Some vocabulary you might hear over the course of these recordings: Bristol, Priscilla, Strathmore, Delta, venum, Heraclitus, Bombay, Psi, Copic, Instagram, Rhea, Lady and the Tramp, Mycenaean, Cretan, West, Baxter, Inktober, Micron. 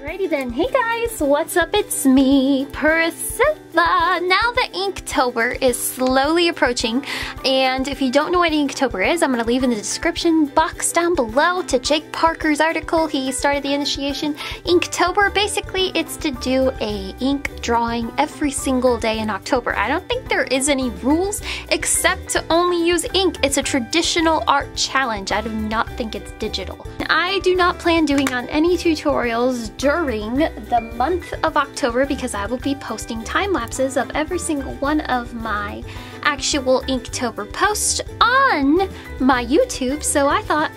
Alrighty then, hey guys, what's up? It's me, Priscilla. Now that Inktober is slowly approaching, and if you don't know what Inktober is, I'm gonna leave in the description box down below to Jake Parker's article. He started the initiation. Inktober, basically, it's to do a ink drawing every single day in October. I don't think there is any rules except to only use ink. It's a traditional art challenge. I do not think it's digital. I do not plan doing on any tutorials during the month of October because I will be posting time lapses of every single one of my actual Inktober posts on my YouTube, so I thought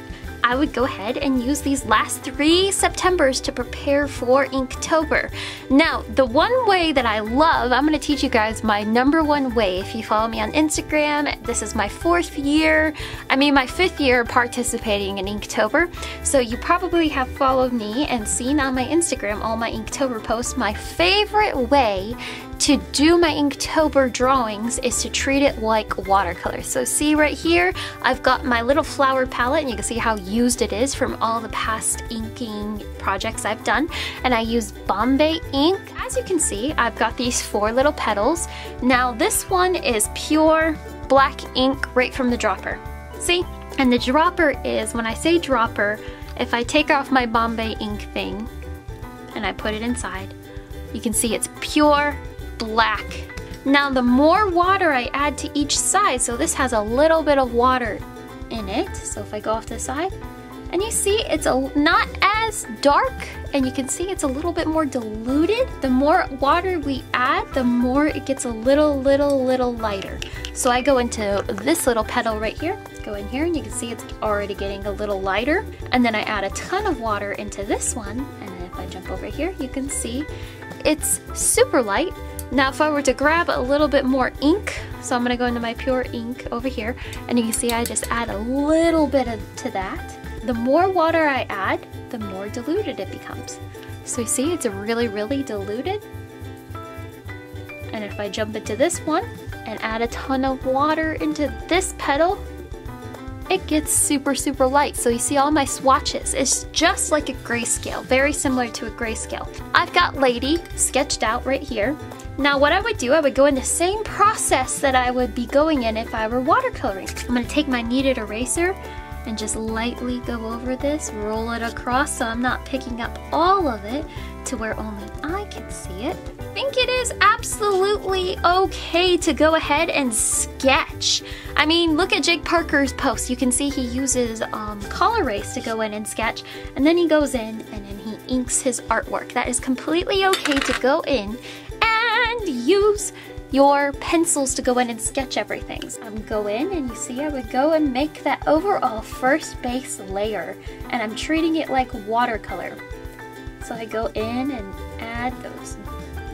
I would go ahead and use these last three Septembers to prepare for Inktober. Now, the one way that I love, I'm gonna teach you guys my #1 way. If you follow me on Instagram, this is my fifth year participating in Inktober. So you probably have followed me and seen on my Instagram all my Inktober posts. My favorite way to do my Inktober drawings is to treat it like watercolor. So see right here, I've got my little flower palette and you can see how used it is from all the past inking projects I've done. And I use Bombay ink. As you can see, I've got these 4 little petals. Now this one is pure black ink right from the dropper. See? And the dropper is, when I say dropper, if I take off my Bombay ink thing and I put it inside, you can see it's pure black. Now the more water I add to each side, so this has a little bit of water in it, so if I go off to the side, and you see it's not as dark, and you can see it's a little bit more diluted. The more water we add, the more it gets a little lighter. So I go into this little petal right here, go in here, and you can see it's already getting a little lighter, and then I add a ton of water into this one, and then if I jump over here, you can see it's super light. Now if I were to grab a little bit more ink, so I'm gonna go into my pure ink over here, and you can see I just add a little bit to that. The more water I add, the more diluted it becomes. So you see it's really diluted. And if I jump into this one and add a ton of water into this petal, it gets super light. So you see all my swatches. It's just like a grayscale, very similar to a grayscale. I've got Lady sketched out right here. Now what I would do, I would go in the same process that I would be going in if I were watercoloring. I'm going to take my kneaded eraser and just lightly go over this, roll it across so I'm not picking up all of it to where only I can see it. I think it is absolutely okay to go ahead and sketch. I mean, look at Jake Parker's post. You can see he uses color race to go in and sketch, and then he goes in and then he inks his artwork. That is completely okay to go in and use your pencils to go in and sketch everything. So I'm go in and you see I would go and make that overall first base layer, and I'm treating it like watercolor. So I go in and add those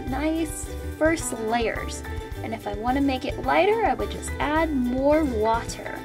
nice first layers. And if I want to make it lighter, I would just add more water.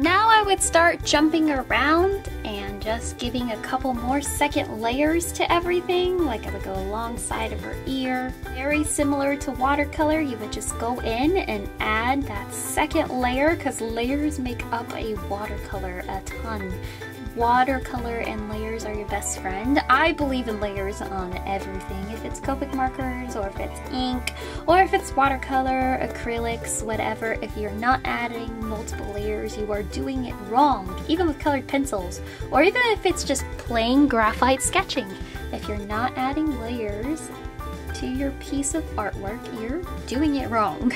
Now I would start jumping around and just giving a couple more second layers to everything. Like I would go alongside of her ear. Very similar to watercolor, you would just go in and add that second layer because layers make up a watercolor a ton. Watercolor and layers are your best friend. I believe in layers on everything, if it's Copic markers, or if it's ink, or if it's watercolor, acrylics, whatever. If you're not adding multiple layers, you are doing it wrong, even with colored pencils, or even if it's just plain graphite sketching. If you're not adding layers to your piece of artwork, you're doing it wrong.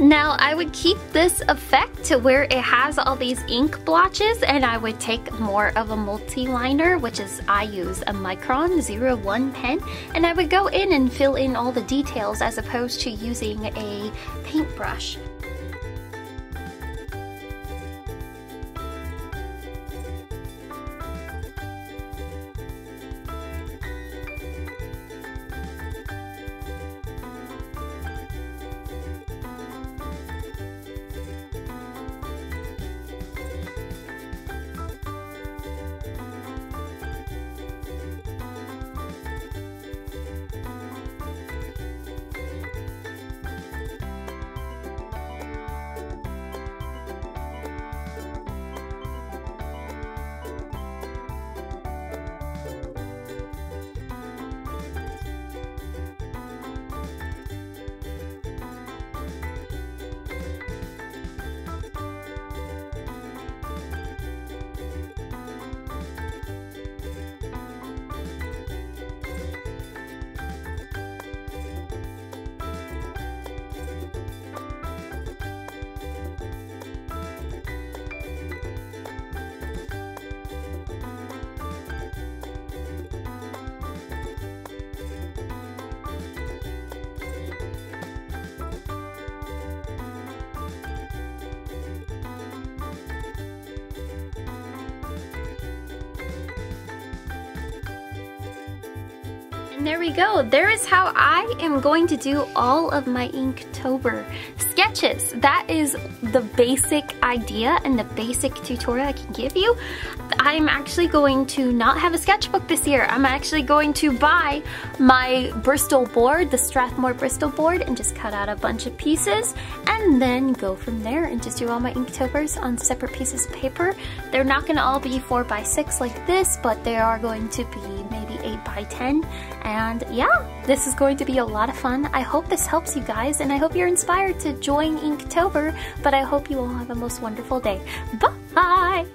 Now I would keep this effect to where it has all these ink blotches, and I would take more of a multi-liner, which is I use a Micron 01 pen, and I would go in and fill in all the details as opposed to using a paintbrush. And there we go. There is how I am going to do all of my Inktober sketches. That is the basic idea and the basic tutorial I can give you. I'm actually going to not have a sketchbook this year. I'm actually going to buy my Bristol board, the Strathmore Bristol board, and just cut out a bunch of pieces and then go from there and just do all my Inktobers on separate pieces of paper. They're not going to all be 4x6 like this, but they are going to be maybe 8x10. And yeah, this is going to be a lot of fun. I hope this helps you guys, and I hope you're inspired to join Inktober, but I hope you all have the most wonderful day. Bye!